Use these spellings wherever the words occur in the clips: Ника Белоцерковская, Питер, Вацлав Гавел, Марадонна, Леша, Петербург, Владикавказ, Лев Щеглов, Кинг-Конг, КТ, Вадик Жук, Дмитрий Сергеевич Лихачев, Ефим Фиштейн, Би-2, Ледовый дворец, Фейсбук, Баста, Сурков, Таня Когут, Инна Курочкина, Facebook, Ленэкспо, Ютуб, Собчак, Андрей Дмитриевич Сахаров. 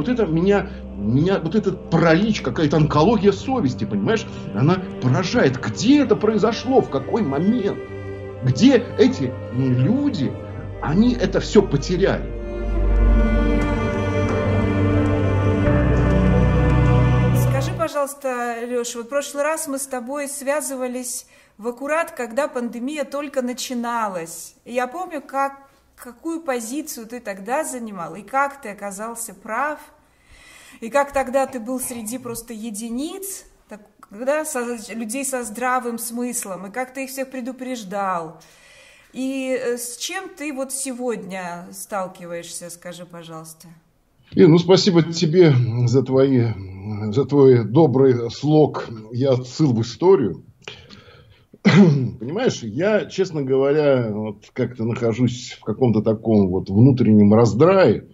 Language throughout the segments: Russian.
Вот это меня вот этот паралич, какая-то онкология совести, понимаешь, она поражает. Где это произошло, в какой момент? Где эти люди, они это все потеряли? Скажи, пожалуйста, Леша, вот в прошлый раз мы с тобой связывались в аккурат, когда пандемия только начиналась. Я помню, какую позицию ты тогда занимал, и как ты оказался прав, и как тогда ты был среди просто единиц, когда людей со здравым смыслом, и как ты их всех предупреждал. И с чем ты вот сегодня сталкиваешься, скажи, пожалуйста. И, спасибо тебе за твой добрый слог и отсыл в историю. Понимаешь, я, честно говоря, вот как-то нахожусь в каком-то таком вот внутреннем раздрае,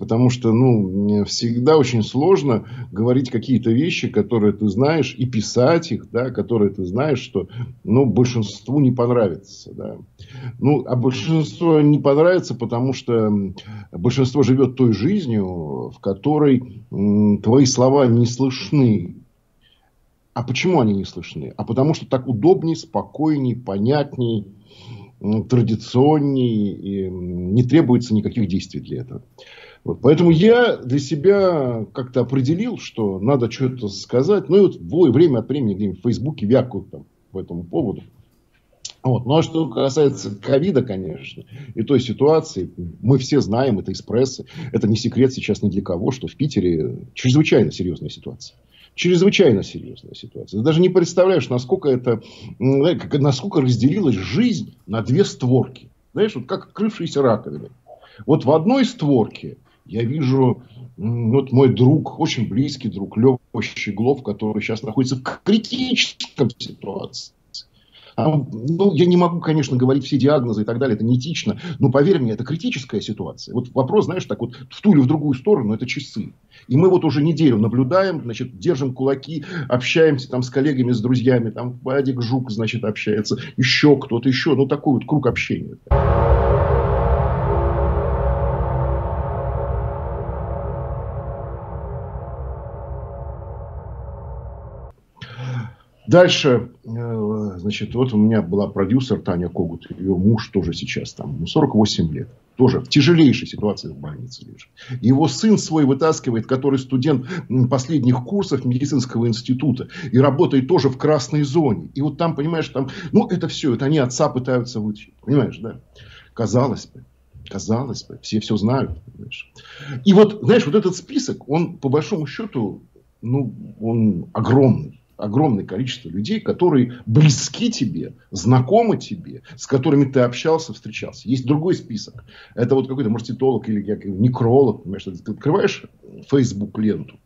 потому что, мне всегда очень сложно говорить какие-то вещи, которые ты знаешь, и писать их, да, которые ты знаешь, что, большинству не понравится, да. А большинство не понравится, потому что большинство живет той жизнью, в которой твои слова не слышны. А почему они не слышны? А потому что так удобней, спокойней, понятней, традиционней, и не требуется никаких действий для этого. Вот. Поэтому я для себя как-то определил, что надо что-то сказать. Время от времени где-нибудь в Фейсбуке вякают там по этому поводу. Вот. А что касается ковида, конечно, и той ситуации, мы все знаем, это из прессы, это не секрет сейчас ни для кого, что в Питере чрезвычайно серьезная ситуация. Чрезвычайно серьезная ситуация. Ты даже не представляешь, насколько разделилась жизнь на две створки. Знаешь, вот как открывшиеся раковины. Вот в одной створке я вижу мой друг, очень близкий друг, Лев Щеглов, который сейчас находится в критической ситуации. Я не могу, конечно, говорить все диагнозы и так далее, это неэтично, но поверь мне, это критическая ситуация. Вот вопрос, в ту или в другую сторону, это часы. И мы вот уже неделю наблюдаем, держим кулаки, общаемся там с коллегами, с друзьями, там Вадик Жук, общается, еще кто-то еще, такой вот круг общения. Дальше, вот у меня была продюсер Таня Когут, ее муж тоже сейчас там, 48 лет, тоже в тяжелейшей ситуации в больнице лежит. Его сын свой вытаскивает, который студент последних курсов медицинского института и работает тоже в красной зоне. И вот там, понимаешь, это все, это они отца пытаются вытащить, понимаешь, да? Казалось бы, все знают, понимаешь. И вот этот список, он по большому счету, он огромный. Огромное количество людей, которые близки тебе, знакомы тебе, с которыми ты общался, встречался. Есть другой список. Это какой-то маркетолог или некролог. Понимаешь, ты открываешь Facebook ленту.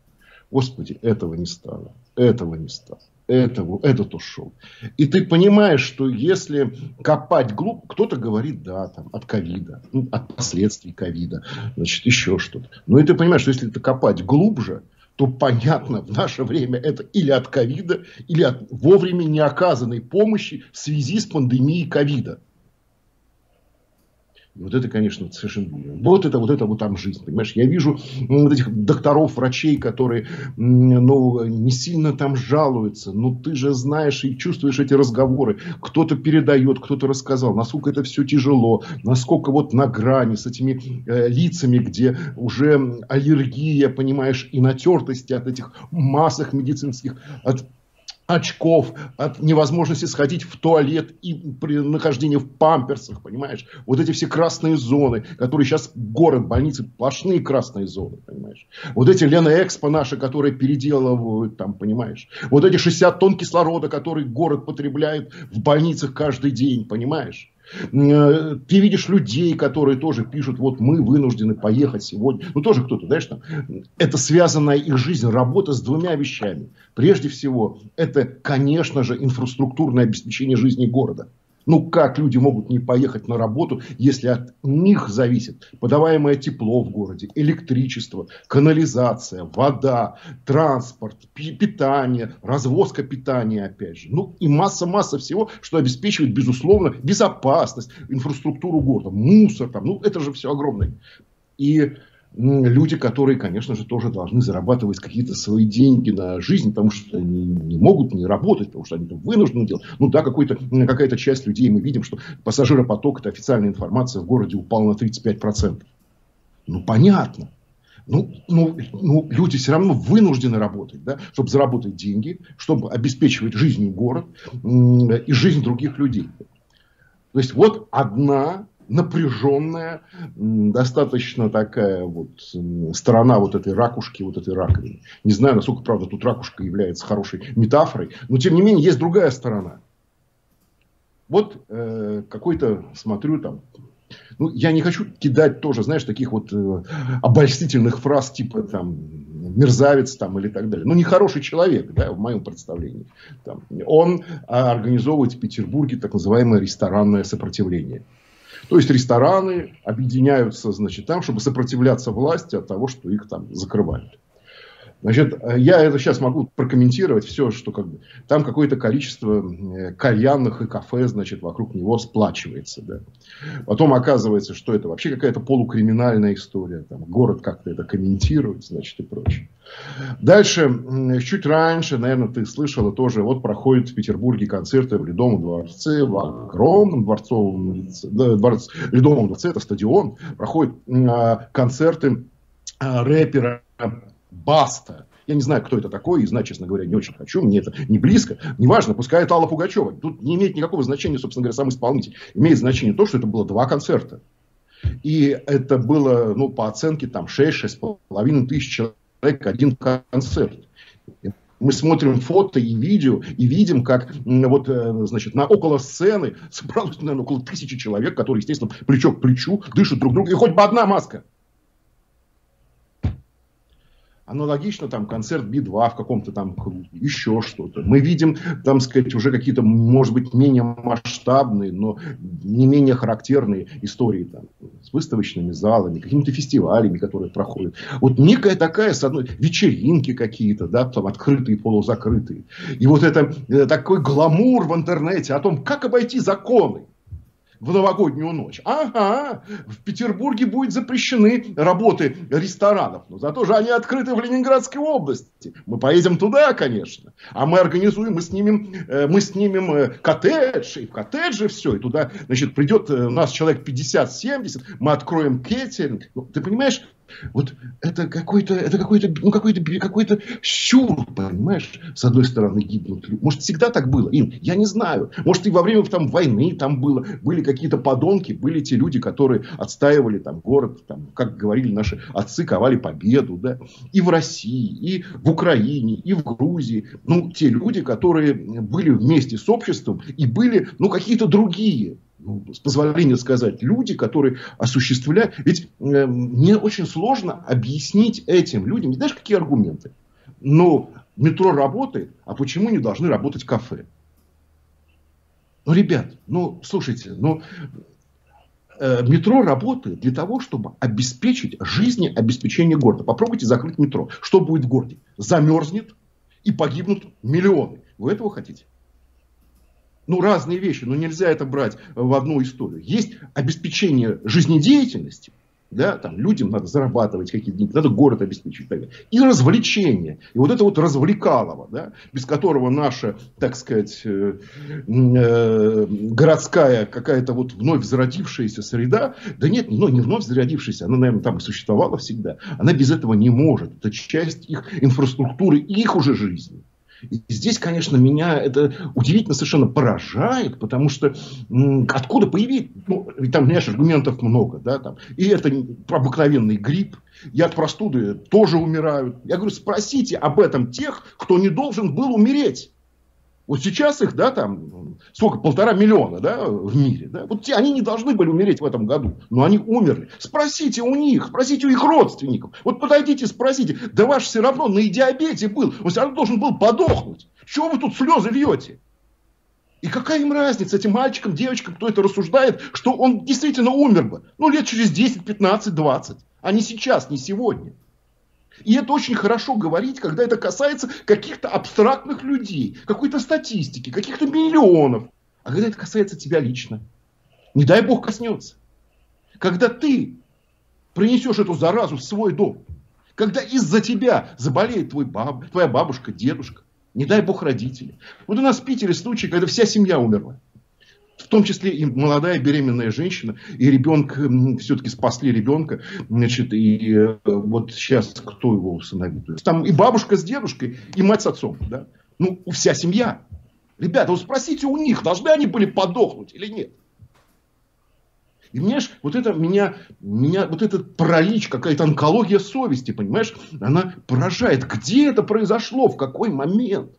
Господи, этого не стало. Этот ушел. И ты понимаешь, что если копать глубоко, кто-то говорит, да, там, от ковида, от последствий ковида, еще что-то. Но и ты понимаешь, что если ты копать глубже, то понятно, в наше время это или от ковида, или от вовремя не оказанной помощи в связи с пандемией ковида. Вот это, конечно, совершенно... Вот это вот там жизнь, понимаешь? Я вижу этих докторов, врачей, которые, не сильно там жалуются. Ты же знаешь и чувствуешь эти разговоры. Кто-то передает, кто-то рассказал. Насколько это все тяжело. Насколько вот на грани с этими лицами, где уже аллергия, понимаешь, и натертости от этих масок медицинских, от очков, от невозможности сходить в туалет и при нахождении в памперсах, понимаешь? Вот эти все красные зоны, которые сейчас город, больницы, сплошные красные зоны, понимаешь? Вот эти Ленэкспо наши, которые переделывают там, понимаешь? Вот эти 60 тонн кислорода, который город потребляет в больницах каждый день, понимаешь? Ты видишь людей, которые тоже пишут, вот мы вынуждены поехать сегодня. Тоже кто-то, знаешь, там, это связанная их жизнь, работа с двумя вещами. Прежде всего, это, конечно же, инфраструктурное обеспечение жизни города. Как люди могут не поехать на работу, если от них зависит подаваемое тепло в городе, электричество, канализация, вода, транспорт, питание, развозка питания, опять же. И масса всего, что обеспечивает, безусловно, безопасность, инфраструктуру города, мусор там. Это же все огромное. И люди, которые, конечно же, тоже должны зарабатывать какие-то свои деньги на жизнь, потому что они не могут не работать, потому что они вынуждены делать. Ну да, какая-то часть людей, мы видим, что пассажиропоток, это официальная информация, в городе упал на 35%. Ну понятно. Ну, люди все равно вынуждены работать, да, чтобы заработать деньги, чтобы обеспечивать жизнью город и жизнь других людей. То есть, вот одна напряженная, достаточно такая вот сторона вот этой ракушки, вот этой раковины. Не знаю, насколько, правда, тут ракушка является хорошей метафорой, но, тем не менее, есть другая сторона. Вот какой-то, смотрю, там... Ну, я не хочу кидать тоже, знаешь, таких вот обольстительных фраз, типа, там, мерзавец, там, или так далее. Ну, нехороший человек, да, в моем представлении. Там, он организовывает в Петербурге так называемое ресторанное сопротивление. То есть, рестораны объединяются, значит, там, чтобы сопротивляться власти от того, что их там закрывают. Значит, я это сейчас могу прокомментировать все, что как бы, там какое-то количество кальянных и кафе, значит, вокруг него сплачивается. Да. Потом оказывается, что это вообще какая-то полукриминальная история. Там, город как-то это комментирует, значит, и прочее. Дальше, чуть раньше, наверное, ты слышала тоже, вот проходят в Петербурге концерты в Ледовом дворце, в огромном дворцовом Ледовом дворце, это стадион, проходят концерты рэпера Баста. Я не знаю, кто это такой, и знать, честно говоря, не очень хочу. Мне это не близко. Неважно, пускай это Алла Пугачева. Тут не имеет никакого значения, собственно говоря, сам исполнитель. Имеет значение то, что это было два концерта. И это было, ну, по оценке, там, 6-6,5 тысяч человек один концерт. Мы смотрим фото и видео и видим, как вот, значит, на около сцены собралось, наверное, около 1000 человек, которые, естественно, плечо к плечу дышат друг другу. И хоть бы одна маска. Аналогично там концерт Би-2 в каком-то там круге, еще что-то. Мы видим, там, сказать, уже какие-то, может быть, менее масштабные, но не менее характерные истории там, с выставочными залами, какими-то фестивалями, которые проходят. Вот некая такая, с одной, вечеринки какие-то, да, там открытые, полузакрытые. И вот это такой гламур в интернете о том, как обойти законы в новогоднюю ночь. Ага, в Петербурге будут запрещены работы ресторанов. Но зато же они открыты в Ленинградской области. Мы поедем туда, конечно. А мы организуем, мы снимем коттедж. И в коттедже все. И туда, значит, придет у нас человек 50-70. Мы откроем кеттеринг. Ну, ты понимаешь, вот это какой-то сюр, понимаешь? С одной стороны гибнут люди. Может, всегда так было? Ин, я не знаю. Может, и во время там, войны там было. Были какие-то подонки, были те люди, которые отстаивали там город, там, как говорили наши отцы, ковали победу. Да? И в России, и в Украине, и в Грузии. Ну, те люди, которые были вместе с обществом и были, ну, какие-то другие. Ну, с позволения сказать, люди, которые осуществляют... Ведь мне очень сложно объяснить этим людям, знаешь, какие аргументы. Ну, метро работает, а почему не должны работать кафе? Ну, ребят, ну, слушайте, ну, метро работает для того, чтобы обеспечить жизнеобеспечение города. Попробуйте закрыть метро. Что будет в городе? Замерзнет и погибнут миллионы. Вы этого хотите? Ну, разные вещи, но нельзя это брать в одну историю. Есть обеспечение жизнедеятельности, да, там людям надо зарабатывать какие-то деньги, надо город обеспечить. И развлечение. И вот это вот развлекалово, да, без которого наша, так сказать, городская какая-то вот вновь зародившаяся среда, да нет, ну, не вновь зародившаяся, она, наверное, там и существовала всегда, она без этого не может. Это часть их инфраструктуры, их уже жизни. И здесь, конечно, меня это удивительно совершенно поражает, потому что откуда появить, ну, там, знаешь, аргументов много, да, там, и это обыкновенный грипп, и от простуды тоже умирают. Я говорю, спросите об этом тех, кто не должен был умереть. Вот сейчас их, да, там, сколько, 1,5 миллиона, да, в мире, да, вот те, они не должны были умереть в этом году, но они умерли. Спросите у них, спросите у их родственников, вот подойдите, спросите, да ваш все равно на диабете был, он все равно должен был подохнуть, чего вы тут слезы льете? И какая им разница, этим мальчикам, девочкам, кто это рассуждает, что он действительно умер бы, ну, лет через 10, 15, 20, а не сейчас, не сегодня. И это очень хорошо говорить, когда это касается каких-то абстрактных людей, какой-то статистики, каких-то миллионов. А когда это касается тебя лично, не дай бог коснется. Когда ты принесешь эту заразу в свой дом. Когда из-за тебя заболеет твоя бабушка, дедушка, не дай бог родители. Вот у нас в Питере случай, когда вся семья умерла. В том числе и молодая беременная женщина, и ребенка, все-таки спасли ребенка, значит, и вот сейчас кто его усыновит? Там и бабушка с дедушкой, и мать с отцом, да? Ну, вся семья. Ребята, вы спросите у них, должны они были подохнуть или нет? И вот этот паралич, какая-то онкология совести, понимаешь, она поражает. Где это произошло, в какой момент?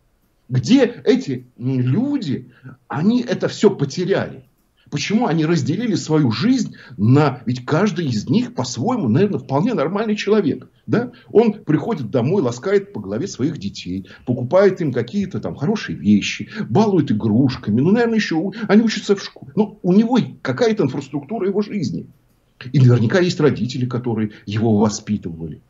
Где эти люди, они это все потеряли? Почему они разделили свою жизнь на... Ведь каждый из них по-своему, наверное, вполне нормальный человек. Да? Он приходит домой, ласкает по голове своих детей, покупает им какие-то там хорошие вещи, балует игрушками. Ну, наверное, еще они учатся в школе. Ну, у него какая-то инфраструктура его жизни. И наверняка есть родители, которые его воспитывали.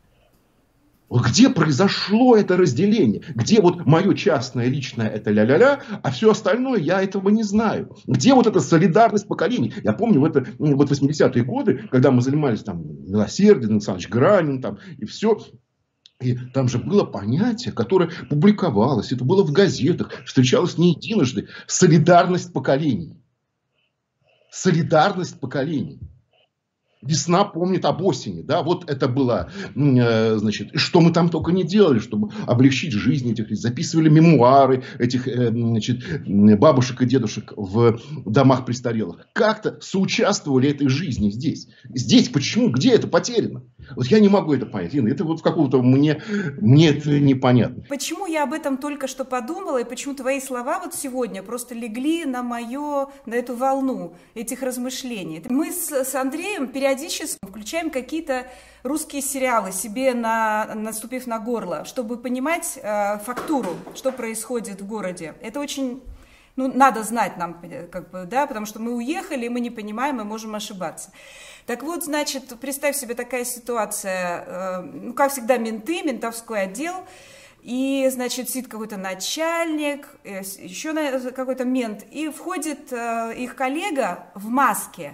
Где произошло это разделение? Где вот мое частное, личное, это ля-ля-ля, а все остальное я этого не знаю? Где вот эта солидарность поколений? Я помню, вот 80-е годы, когда мы занимались там милосердием, Александр Гранин там, и все. И там же было понятие, которое публиковалось, это было в газетах, встречалось не единожды. Солидарность поколений. Солидарность поколений. Весна помнит об осени, да, вот это было, значит, что мы там только не делали, чтобы облегчить жизнь этих, записывали мемуары этих, значит, бабушек и дедушек в домах престарелых, как-то соучаствовали этой жизни здесь. Здесь почему, где это потеряно? Вот я не могу это понять, Инна, это вот какого-то мне это непонятно. Почему я об этом только что подумала, и почему твои слова вот сегодня просто легли на эту волну этих размышлений? Мы с Андреем периодически включаем какие-то русские сериалы себе, наступив на горло, чтобы понимать фактуру, что происходит в городе. Это очень, ну, надо знать нам, как бы, да, потому что мы уехали, мы не понимаем, мы можем ошибаться. Так вот, значит, представь себе такая ситуация, ну, как всегда, менты, ментовской отдел, и, значит, сидит какой-то начальник, еще какой-то мент, и входит их коллега в маске.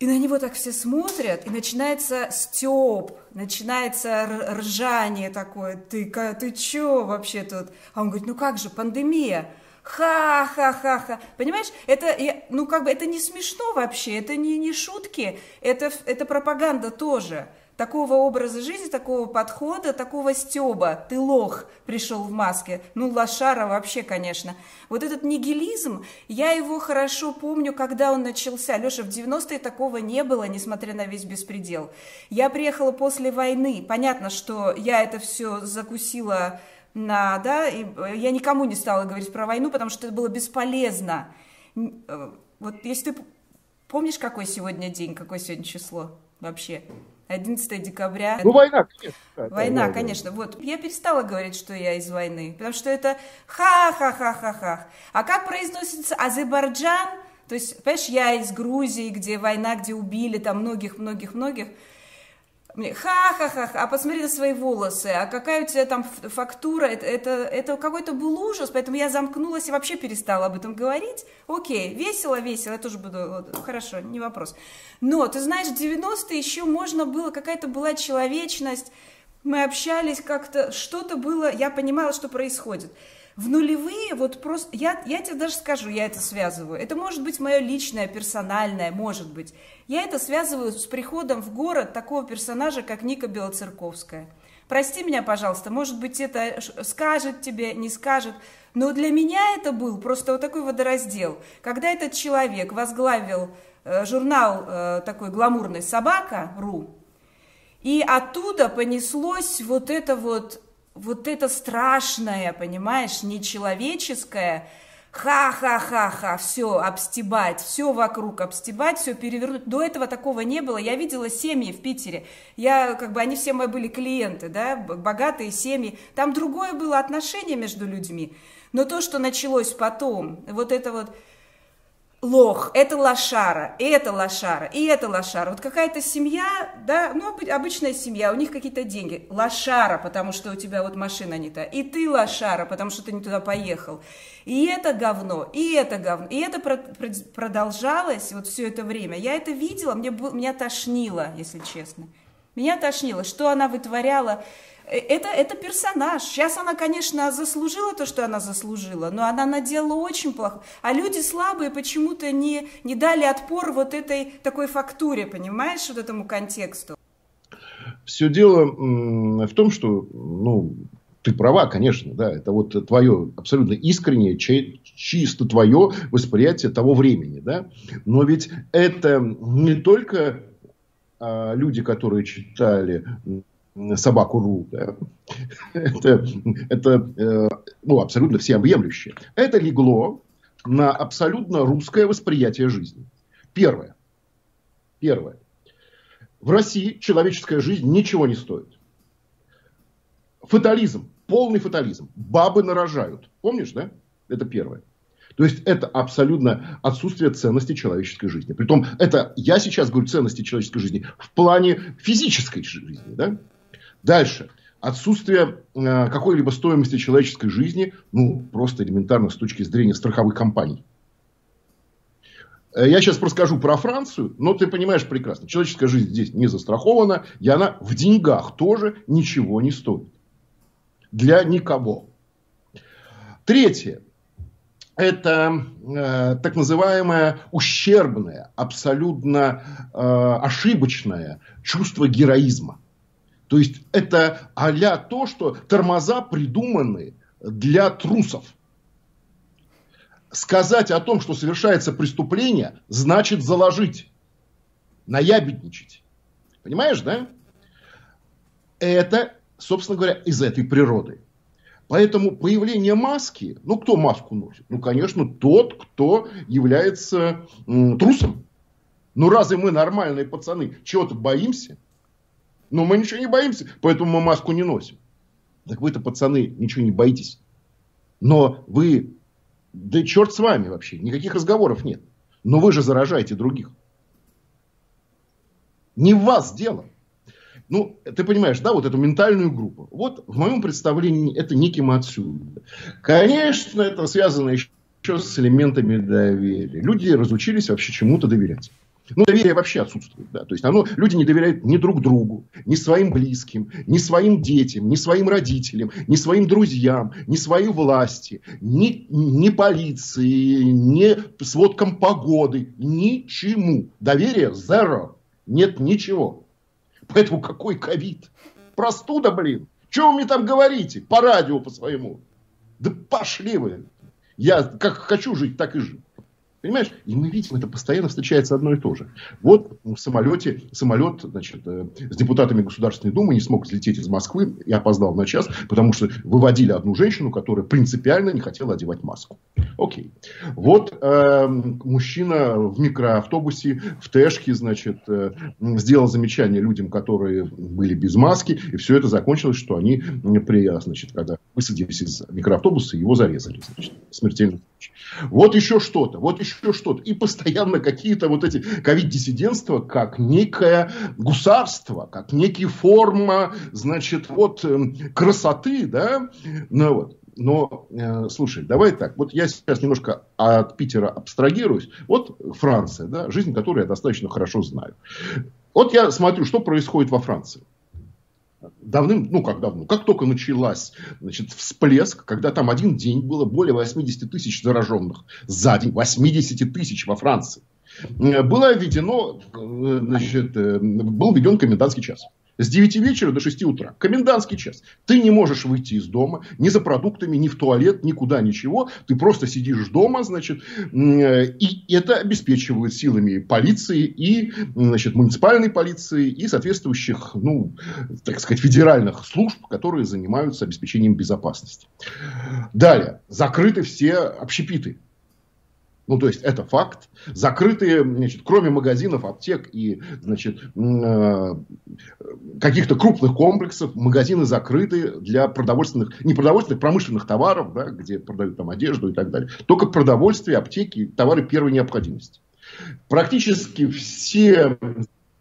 И на него так все смотрят, и начинается стёб, начинается ржание такое. Ты чё вообще тут? А он говорит, ну как же, пандемия. Ха-ха-ха-ха. Понимаешь, это, ну, как бы, это не смешно вообще, это не шутки, это пропаганда тоже. Такого образа жизни, такого подхода, такого стёба. Ты лох, пришел в маске. Ну, лошара вообще, конечно. Вот этот нигилизм, я его хорошо помню, когда он начался. Леша, в 90-е такого не было, несмотря на весь беспредел. Я приехала после войны. Понятно, что я это все закусила и я никому не стала говорить про войну, потому что это было бесполезно. Вот если ты помнишь, какой сегодня день, какое сегодня число вообще? 11 декабря. Ну, война, конечно. Война, конечно. Вот. Я перестала говорить, что я из войны, потому что это ха-ха-ха-ха-ха. А как произносится Азербайджан? То есть, понимаешь, я из Грузии, где война, где убили там многих-многих-многих. Ха-ха-ха-ха, а посмотри на свои волосы, а какая у тебя там фактура, это какой-то был ужас, поэтому я замкнулась и вообще перестала об этом говорить. Окей, весело, я тоже буду, хорошо, не вопрос. Но, ты знаешь, в 90-е еще можно было, какая-то была человечность, мы общались как-то, что-то было, я понимала, что происходит. В нулевые, вот просто, я тебе даже скажу, я это связываю, это может быть мое личное, персональное, может быть. Я это связываю с приходом в город такого персонажа, как Ника Белоцерковская. Прости меня, пожалуйста, может быть, это скажет тебе, не скажет, но для меня это был просто вот такой водораздел. Когда этот человек возглавил журнал такой гламурный «Собака.Ру», и оттуда понеслось вот это страшное, понимаешь, нечеловеческое, ха-ха-ха-ха, все обстебать, все вокруг обстебать, все перевернуть. До этого такого не было. Я видела семьи в Питере. Я, как бы, они все мои были клиенты, да, богатые семьи. Там другое было отношение между людьми. Но то, что началось потом, вот это вот лох, это лошара, и это лошара, и это лошара. Вот какая-то семья, да, ну, обычная семья, у них какие-то деньги. Лошара, потому что у тебя вот машина не та. И ты лошара, потому что ты не туда поехал. И это говно, и это говно. И это продолжалось вот все это время. Я это видела, меня тошнило, если честно. Меня тошнило, что она вытворяла. Это персонаж. Сейчас она, конечно, заслужила то, что она заслужила, но она наделала очень плохо. А люди слабые почему-то не дали отпор вот этой такой фактуре, понимаешь, вот этому контексту. Все дело в том, что, ну, ты права, конечно, да, это вот твое абсолютно искреннее, чисто твое восприятие того времени, да. Но ведь это не только люди, которые читали Собаку.Ру, да? это ну, абсолютно всеобъемлющее. Это легло на абсолютно русское восприятие жизни. Первое. В России человеческая жизнь ничего не стоит. Фатализм, полный фатализм. Бабы нарожают. Помнишь, да? Это первое. То есть, это абсолютно отсутствие ценности человеческой жизни. Притом, это я сейчас говорю ценности человеческой жизни в плане физической жизни. Да? Дальше. Отсутствие какой-либо стоимости человеческой жизни, ну, просто элементарно с точки зрения страховых компаний. Я сейчас расскажу про Францию, но ты понимаешь прекрасно. Человеческая жизнь здесь не застрахована, и она в деньгах тоже ничего не стоит. Для никого. Третье. Это так называемое ущербное, абсолютно ошибочное чувство героизма. То есть, это а-ля то, что тормоза придуманы для трусов. Сказать о том, что совершается преступление, значит заложить, наябедничать. Понимаешь, да? Это, собственно говоря, из этой природы. Поэтому появление маски, ну, кто маску носит? Ну, конечно, тот, кто является трусом. Ну, разве мы нормальные пацаны чего-то боимся? Ну, мы ничего не боимся, поэтому мы маску не носим. Так вы-то, пацаны, ничего не боитесь. Но вы, да черт с вами вообще, никаких разговоров нет. Но вы же заражаете других. Не в вас дело. Ну, ты понимаешь, да, вот эту ментальную группу. Вот в моем представлении это неким отсюда. Конечно, это связано еще с элементами доверия. Люди разучились вообще чему-то доверять. Ну, доверие вообще отсутствует, да. То есть, люди не доверяют ни друг другу, ни своим близким, ни своим детям, ни своим родителям, ни своим друзьям, ни своей власти, ни полиции, ни сводкам погоды. Ничему. Доверие zero. Нет ничего. Поэтому какой ковид? Простуда, блин. Чего вы мне там говорите? По радио по своему. Да пошли вы. Я как хочу жить, так и жить. Понимаешь? И мы видим, это постоянно встречается одно и то же. Вот в самолете, значит, с депутатами Государственной Думы не смог взлететь из Москвы. Я опоздал на час, потому что выводили одну женщину, которая принципиально не хотела одевать маску. Окей. Вот мужчина в микроавтобусе, в Тэшке, значит, сделал замечание людям, которые были без маски. И все это закончилось, что они, значит, когда высадились из микроавтобуса, его зарезали. Значит, смертельно. Вот еще что-то. Вот еще что-то. И постоянно какие-то вот эти ковид-диссидентства, как некое гусарство, как некая форма, значит, вот красоты, да, ну вот. Но, слушай, давай так, вот я сейчас немножко от Питера абстрагируюсь, вот Франция, да, жизнь которой я достаточно хорошо знаю. Вот я смотрю, что происходит во Франции. Давно, как только началась, значит, всплеск, когда там один день было более 80 тысяч зараженных за день, 80 тысяч во Франции, был введен комендантский час. С 9 вечера до 6 утра. Комендантский час. Ты не можешь выйти из дома ни за продуктами, ни в туалет, никуда, ничего. Ты просто сидишь дома, значит, и это обеспечивают силами полиции и, значит, муниципальной полиции и соответствующих, ну, так сказать, федеральных служб, которые занимаются обеспечением безопасности. Далее. Закрыты все общепиты. Ну, то есть, это факт. Закрытые, значит, кроме магазинов, аптек и, значит, каких-то крупных комплексов, магазины закрыты для продовольственных, не продовольственных, промышленных товаров, да, где продают там одежду и так далее. Только продовольствие, аптеки, товары первой необходимости. Практически все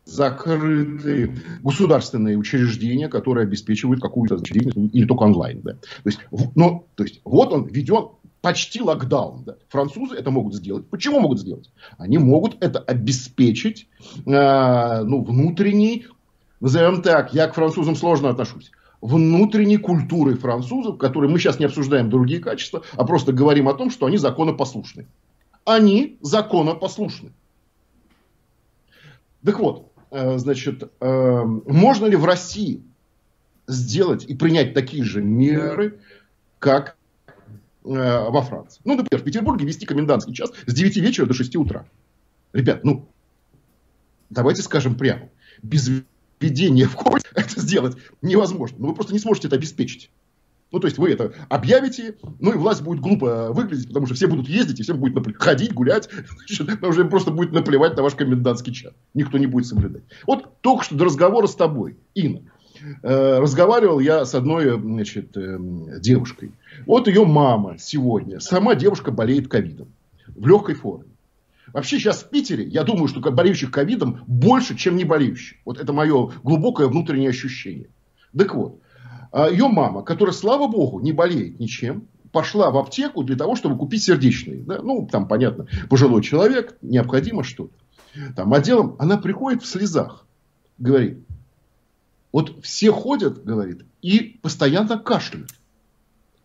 закрыты государственные учреждения, которые обеспечивают какую-то деятельность, или только онлайн. Да. То есть, ну, то есть, вот он введен почти локдаун. Да. Французы это могут сделать. Почему могут сделать? Они могут это обеспечить внутренней, назовем так, я к французам сложно отношусь, внутренней культурой французов, которой мы сейчас не обсуждаем другие качества, а просто говорим о том, что они законопослушны. Они законопослушны. Так вот, значит, можно ли в России сделать и принять такие же меры, как во Франции? Ну, например, в Петербурге вести комендантский час с 9 вечера до 6 утра. Ребят, ну, давайте скажем прямо, без введения в курс это сделать невозможно. Ну, вы просто не сможете это обеспечить. Ну, то есть, вы это объявите, ну, и власть будет глупо выглядеть, потому что все будут ездить, и всем будет ходить, гулять, значит, уже просто будет наплевать на ваш комендантский час. Никто не будет соблюдать. Вот только что до разговора с тобой, Инна, разговаривал я с одной, значит, девушкой. Вот ее мама сегодня. Сама девушка болеет ковидом. В легкой форме. Вообще сейчас в Питере, я думаю, что болеющих ковидом больше, чем не болеющих. Вот это мое глубокое внутреннее ощущение. Так вот. Ее мама, которая, слава богу, не болеет ничем, пошла в аптеку для того, чтобы купить сердечные. Да? Ну, там, понятно, пожилой человек, необходимо что-то. Там отделом она приходит в слезах. Говорит, вот все ходят, говорит, и постоянно кашляют.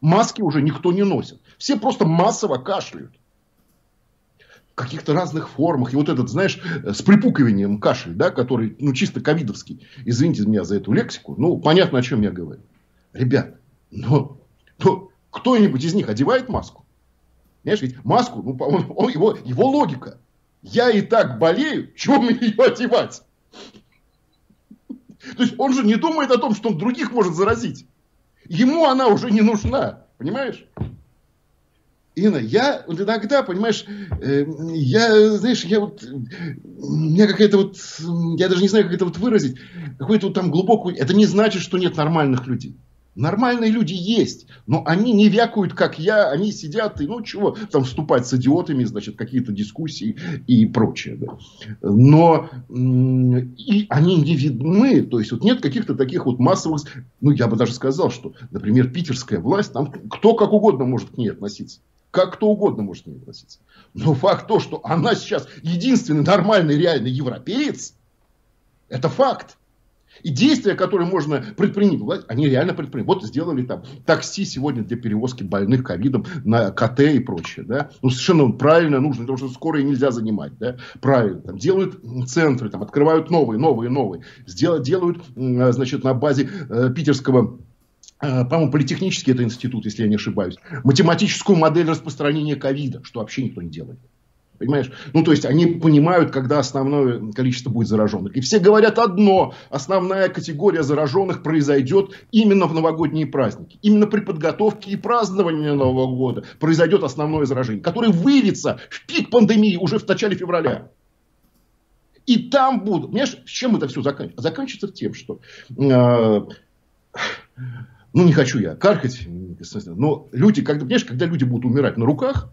Маски уже никто не носит. Все просто массово кашляют. В каких-то разных формах. И вот этот, знаешь, с припукиванием кашель, да, который, ну, чисто ковидовский. Извините меня за эту лексику. Ну, понятно, о чем я говорю. Ребят, но кто-нибудь из них одевает маску? Понимаешь, ведь маску, ну, по-моему, его логика. Я и так болею, чего мне ее одевать? То есть, он же не думает о том, что он других может заразить. Ему она уже не нужна. Понимаешь? Инна, я иногда, понимаешь, я даже не знаю, как это вот выразить. Какой-то вот там глубокий... Это не значит, что нет нормальных людей. Нормальные люди есть, но они не вякают, как я. Они сидят и, ну, чего там вступать с идиотами, значит, какие-то дискуссии и прочее. Да. Но и они не видны. То есть, вот нет каких-то таких вот массовых... Ну, я бы даже сказал, что, например, питерская власть, там кто как угодно может к ней относиться. Как кто угодно может к ней относиться. Но факт то, что она сейчас единственный нормальный реальный европеец, это факт. И действия, которые можно предпринять, они реально предприняли. Вот сделали там такси сегодня для перевозки больных ковидом на КТ и прочее. Да? Ну, совершенно правильно нужно, потому что скорой нельзя занимать. Да? Правильно. Там делают центры, там открывают новые. Делают, значит, на базе питерского, по-моему, политехнический это институт, если я не ошибаюсь, математическую модель распространения ковида, что вообще никто не делает. Понимаешь? Ну, то есть, они понимают, когда основное количество будет зараженных. И все говорят одно. Основная категория зараженных произойдет именно в новогодние праздники. Именно при подготовке и праздновании Нового года произойдет основное заражение, которое выльется в пик пандемии уже в начале февраля. И там будут... Понимаешь, с чем это все заканчивается? Заканчивается тем, что... Ну, не хочу я каркать. Но люди, когда люди будут умирать на руках...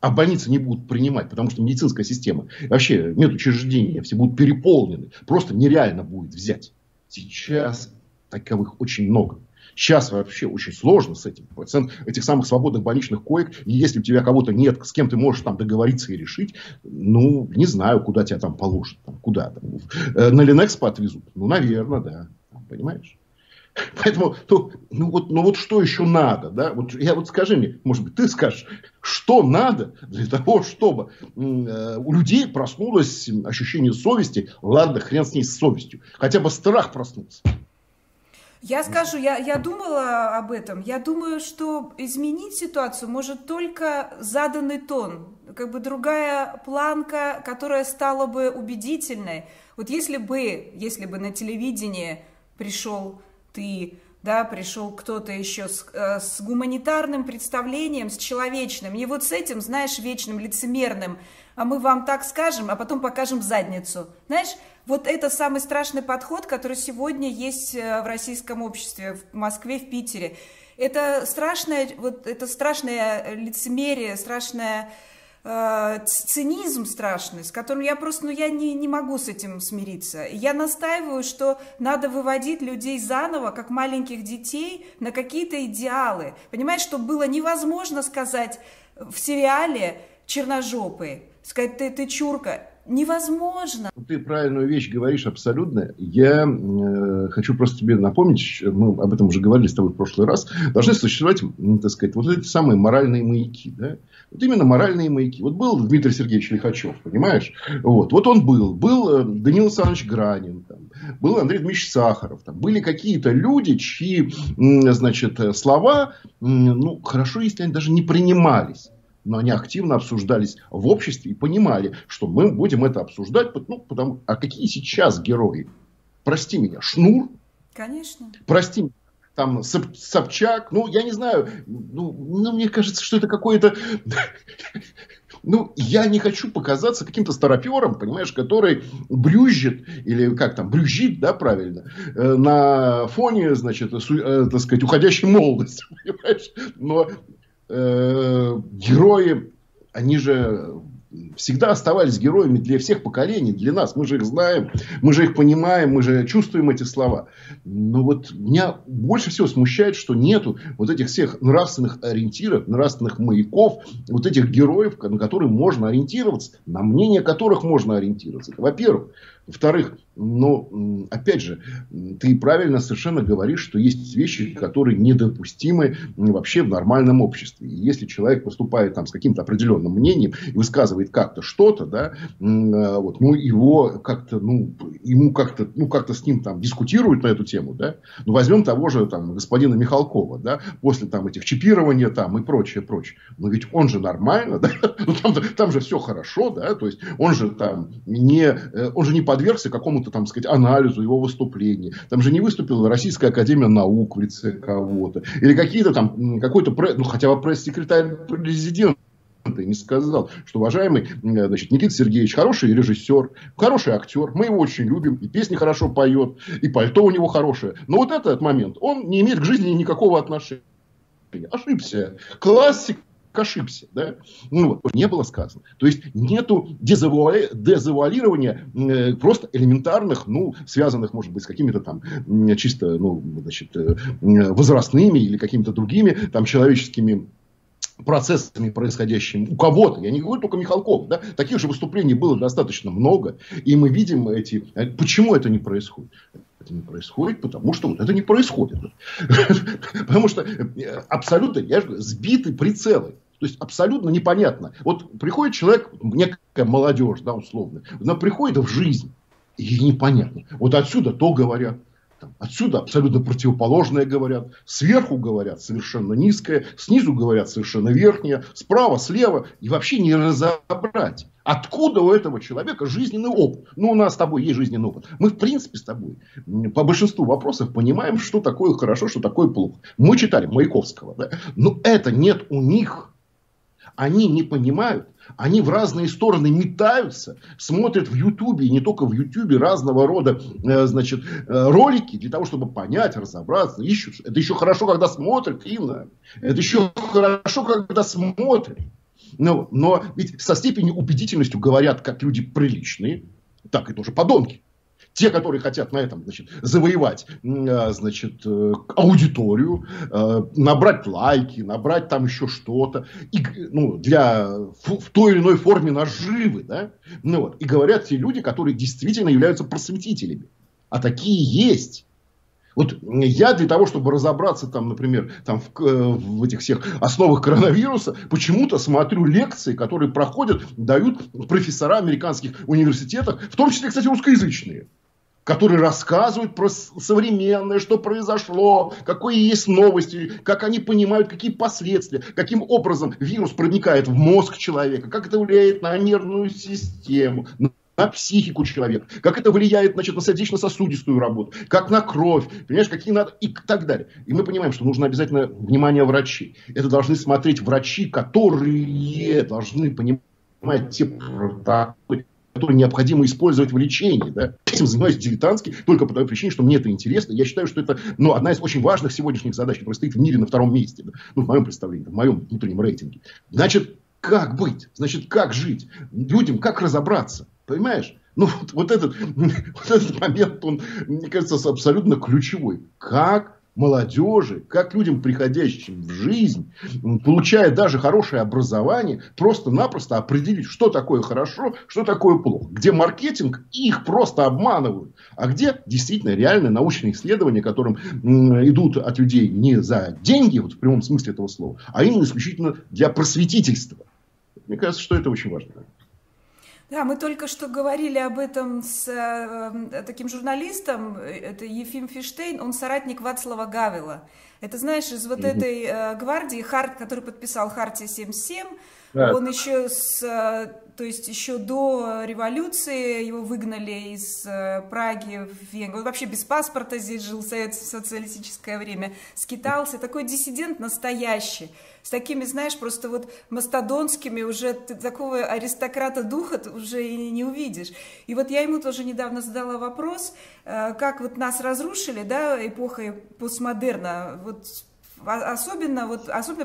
А больницы не будут принимать, потому что медицинская система, вообще медучреждения, все будут переполнены. Просто нереально будет взять. Сейчас таковых очень много. Сейчас вообще очень сложно с этим. Процент этих самых свободных больничных коек. И если у тебя кого-то нет, с кем ты можешь там договориться и решить, ну, не знаю, куда тебя там положат. Там, куда там. На Ленэкспо отвезут? Ну, наверное, да. Понимаешь? Поэтому, ну вот что еще надо, да? Вот, скажи мне, может быть, ты скажешь, что надо для того, чтобы у людей проснулось ощущение совести. Ладно, хрен с ней, с совестью. Хотя бы страх проснулся. Я скажу, я думала об этом. Я думаю, что изменить ситуацию может только заданный тон. Как бы другая планка, которая стала бы убедительной. Вот если бы на телевидении пришел... ты да, пришел кто-то еще с гуманитарным представлением, с человечным, и вот с этим, знаешь, вечным, лицемерным, а мы вам так скажем, а потом покажем задницу. Знаешь, вот это самый страшный подход, который сегодня есть в российском обществе, в Москве, в Питере. Это страшное, вот, это страшное лицемерие, страшное цинизм страшный, с которым я просто, ну, я не могу с этим смириться. Я настаиваю, что надо выводить людей заново, как маленьких детей, на какие-то идеалы. Понимаешь, что было невозможно сказать в сериале «Черножопый», сказать «ты чурка». Невозможно. Ты правильную вещь говоришь абсолютно. Я хочу просто тебе напомнить, мы об этом уже говорили с тобой в прошлый раз, должны существовать, так сказать, вот эти самые моральные маяки. Да? Вот именно моральные маяки. Вот был Дмитрий Сергеевич Лихачев, понимаешь? Вот он был. Был Даниил Александрович Гранин, там, был Андрей Дмитриевич Сахаров. Там, были какие-то люди, чьи, значит, слова, ну, хорошо, если они даже не принимались. Но они активно обсуждались в обществе и понимали, что мы будем это обсуждать. Ну, потому... А какие сейчас герои? Прости меня, Шнур? Конечно. Прости меня, там, Собчак? Ну, я не знаю. Ну, мне кажется, что это какое-то... Ну, я не хочу показаться каким-то старопером, понимаешь, который брюзжит, или как там, брюзжит, да, правильно, на фоне, значит, так сказать, уходящей молодости, понимаешь? Но... герои, они же всегда оставались героями для всех поколений, для нас. Мы же их знаем, мы же их понимаем, мы же чувствуем эти слова. Но вот меня больше всего смущает, что нету вот этих всех нравственных ориентиров, нравственных маяков, вот этих героев, на которые можно ориентироваться, на мнение которых можно ориентироваться. Это во-первых. Во-вторых, ну, опять же, ты правильно совершенно говоришь, что есть вещи, которые недопустимы вообще в нормальном обществе. И если человек поступает там с каким-то определенным мнением, высказывает как-то что-то, да, вот, ну, его как-то, ну, ему как-то, ну, как-то с ним там дискутируют на эту тему, да. Ну, возьмем того же там господина Михалкова, да, после там этих чипирования там и прочее, прочее. Но ведь он же нормально, да, ну, там же все хорошо, да, то есть он же там не подвергся какому-то, там, сказать, анализу его выступления. Там же не выступила Российская академия наук в лице кого-то. Или какие-то там, какой-то, ну, хотя бы пресс-секретарь президента не сказал, что уважаемый, значит, Никита Сергеевич хороший режиссер, хороший актер, мы его очень любим, и песни хорошо поет, и пальто у него хорошее. Но вот этот момент, он не имеет к жизни никакого отношения. Ошибся. Классик. Ошибся, да? Ну, вот, не было сказано. То есть нету дезавуалирования просто элементарных, ну, связанных, может быть, с какими-то там чисто, ну, значит, возрастными или какими-то другими там человеческими процессами, происходящими у кого-то. Я не говорю только Михалков, да? Таких же выступлений было достаточно много, и мы видим эти... Почему это не происходит? Это не происходит, потому что вот это не происходит. Потому что абсолютно, я же говорю, сбиты прицелы. То есть абсолютно непонятно. Вот приходит человек, некая молодежь, да, условно, она приходит в жизнь, и непонятно. Вот отсюда то говорят, отсюда абсолютно противоположное говорят, сверху говорят совершенно низкое, снизу говорят совершенно верхнее, справа, слева, и вообще не разобрать. Откуда у этого человека жизненный опыт? Ну, у нас с тобой есть жизненный опыт. Мы, в принципе, с тобой по большинству вопросов понимаем, что такое хорошо, что такое плохо. Мы читали Маяковского, да? Но это нет у них. Они не понимают. Они в разные стороны метаются, смотрят в Ютубе, и не только в Ютубе, разного рода, значит, ролики для того, чтобы понять, разобраться, ищут. Это еще хорошо, когда смотрят, Инна. Это еще хорошо, когда смотрят. Но ведь со степенью убедительностью говорят как люди приличные, так и тоже подонки. Те, которые хотят на этом, значит, завоевать, значит, аудиторию, набрать лайки, набрать там еще что-то, и, ну, в той или иной форме наживы, да? Ну, вот. И говорят те люди, которые действительно являются просветителями. А такие есть. Вот я для того, чтобы разобраться, там, например, там, в этих всех основах коронавируса, почему-то смотрю лекции, которые проходят, дают профессора американских университетов, в том числе, кстати, русскоязычные, которые рассказывают про современное, что произошло, какие есть новости, как они понимают, какие последствия, каким образом вирус проникает в мозг человека, как это влияет на нервную систему, на психику человека, как это влияет, значит, на сердечно-сосудистую работу, как на кровь, понимаешь, какие надо, и так далее. И мы понимаем, что нужно обязательно внимание врачей. Это должны смотреть врачи, которые должны понимать те протоколы, которые необходимо использовать в лечении. Да? Этим занимаюсь дилетантски, только по той причине, что мне это интересно. Я считаю, что это одна из очень важных сегодняшних задач, которая стоит в мире на втором месте. Да? Ну, в моем представлении, в моем внутреннем рейтинге. Значит, как быть? Значит, как жить? Людям как разобраться? Понимаешь? Ну, вот этот момент, он, мне кажется, абсолютно ключевой. Как молодежи, как людям, приходящим в жизнь, получая даже хорошее образование, просто-напросто определить, что такое хорошо, что такое плохо. Где маркетинг, их просто обманывают. А где действительно реальные научные исследования, которым идут от людей не за деньги, вот в прямом смысле этого слова, а именно исключительно для просветительства. Мне кажется, что это очень важно. Да, мы только что говорили об этом с таким журналистом, это Ефим Фиштейн, он соратник Вацлава Гавела. Это, знаешь, из вот этой гвардии, который подписал Хартия 77, он еще, то есть еще до революции его выгнали из Праги в Венгрию. Он вообще без паспорта здесь жил в социалистическое время, скитался, такой диссидент настоящий. С такими, знаешь, просто вот мастодонскими, уже такого аристократа духа уже и не увидишь. И вот я ему тоже недавно задала вопрос, как вот нас разрушили, да, эпохой постмодерна. Вот особенно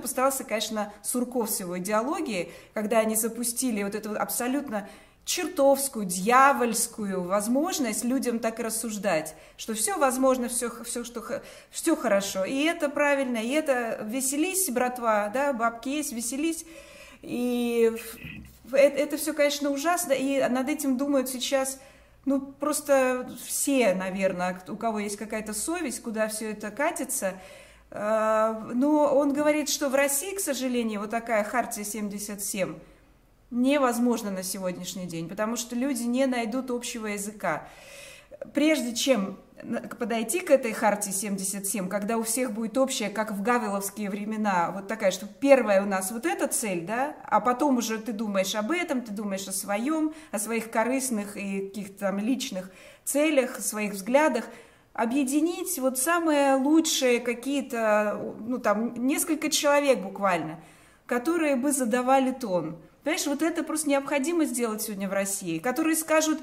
постарался, конечно, Сурков с его идеологией, когда они запустили вот эту абсолютно чертовскую, дьявольскую возможность людям так рассуждать, что все возможно, все хорошо, и это правильно, и это веселись, братва, да, бабки есть, веселись, и это все, конечно, ужасно, и над этим думают сейчас, ну, просто все, наверное, у кого есть какая-то совесть, куда все это катится. Но он говорит, что в России, к сожалению, вот такая Хартия 77 невозможно на сегодняшний день, потому что люди не найдут общего языка. Прежде чем подойти к этой Хартии 77, когда у всех будет общая, как в гавеловские времена, вот такая, что первая у нас вот эта цель, да, а потом уже ты думаешь об этом, ты думаешь о своем, о своих корыстных и каких-то там личных целях, своих взглядах, объединить вот самые лучшие какие-то, ну там, несколько человек буквально, которые бы задавали тон. Понимаешь, вот это просто необходимо сделать сегодня в России, которые скажут,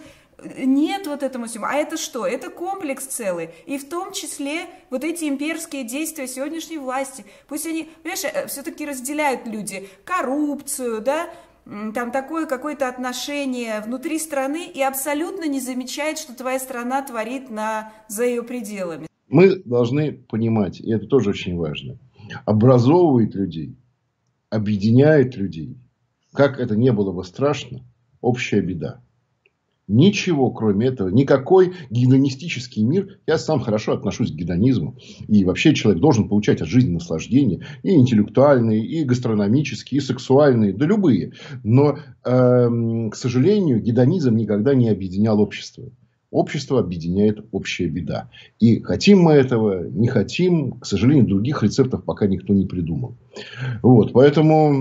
нет вот этому всему, а это что? Это комплекс целый, и в том числе вот эти имперские действия сегодняшней власти. Пусть они, понимаешь, все-таки разделяют люди коррупцию, да, там такое какое-то отношение внутри страны и абсолютно не замечает, что твоя страна творит за ее пределами. Мы должны понимать, и это тоже очень важно, образовывает людей, объединяет людей. Как это не было бы страшно, общая беда. Ничего, кроме этого, никакой гедонистический мир. Я сам хорошо отношусь к гедонизму. И вообще человек должен получать от жизни наслаждения. И интеллектуальные, и гастрономические, и сексуальные. Да любые. Но, к сожалению, гедонизм никогда не объединял общество. Общество объединяет общая беда. И хотим мы этого, не хотим. К сожалению, других рецептов пока никто не придумал. Вот, поэтому,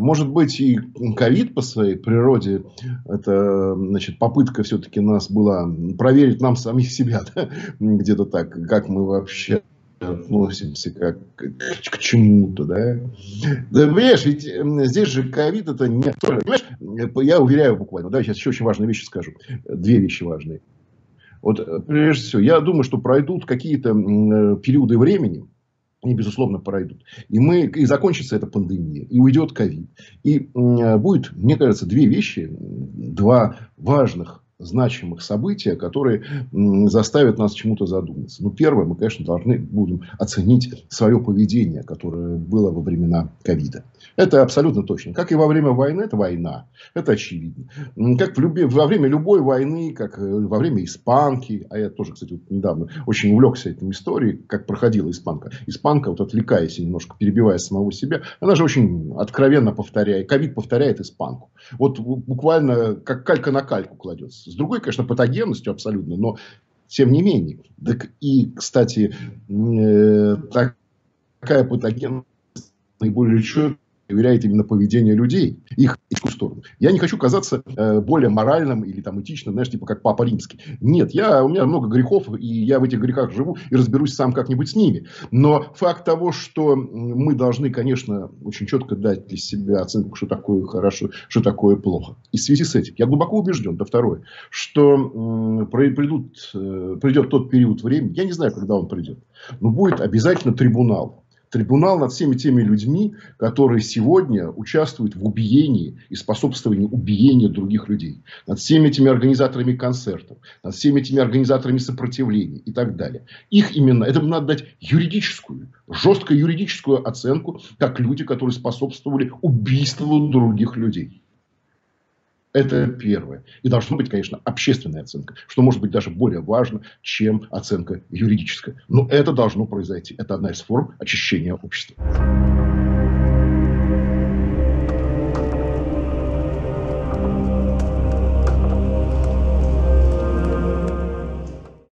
может быть, и ковид по своей природе, это, значит, попытка все-таки нас была проверить нам самих себя, да? Где-то так, как мы вообще относимся к чему-то, да? Да, понимаешь, ведь здесь же ковид это не... Понимаешь, я уверяю буквально, да, сейчас еще очень важные вещи скажу, две вещи важные. Вот, прежде всего, я думаю, что пройдут какие-то периоды времени, они, безусловно, пройдут. И закончится эта пандемия, и уйдет ковид. И будет, мне кажется, две вещи, два важных значимых события, которые заставят нас чему-то задуматься. Ну, первое, мы, конечно, должны будем оценить свое поведение, которое было во времена ковида. Это абсолютно точно. Как и во время войны, это война. Это очевидно. Как во время любой войны, как во время испанки. А я тоже, кстати, вот недавно очень увлекся этим историей, как проходила испанка. Испанка, вот отвлекаясь и немножко перебивая самого себя, она же очень откровенно повторяет. Ковид повторяет испанку. Вот буквально как калька на кальку кладется. С другой, конечно, патогенностью абсолютно, но тем не менее. Так и, кстати, такая патогенность наиболее четко проверяет именно поведение людей, их этическую сторону. Я не хочу казаться более моральным или там, этичным, знаешь, типа как Папа Римский. Нет, у меня много грехов, и я в этих грехах живу и разберусь сам как-нибудь с ними. Но факт того, что мы должны, конечно, очень четко дать для себя оценку, что такое хорошо, что такое плохо. И в связи с этим я глубоко убежден, второе, что придет тот период времени, я не знаю, когда он придет, но будет обязательно трибунал. Трибунал над всеми теми людьми, которые сегодня участвуют в убиении и способствовании убиению других людей. Над всеми этими организаторами концертов, над всеми этими организаторами сопротивления и так далее. Их именно, этому надо дать юридическую, жестко юридическую оценку, как люди, которые способствовали убийству других людей. Это первое. И должна быть, конечно, общественная оценка, что может быть даже более важно, чем оценка юридическая. Но это должно произойти. Это одна из форм очищения общества.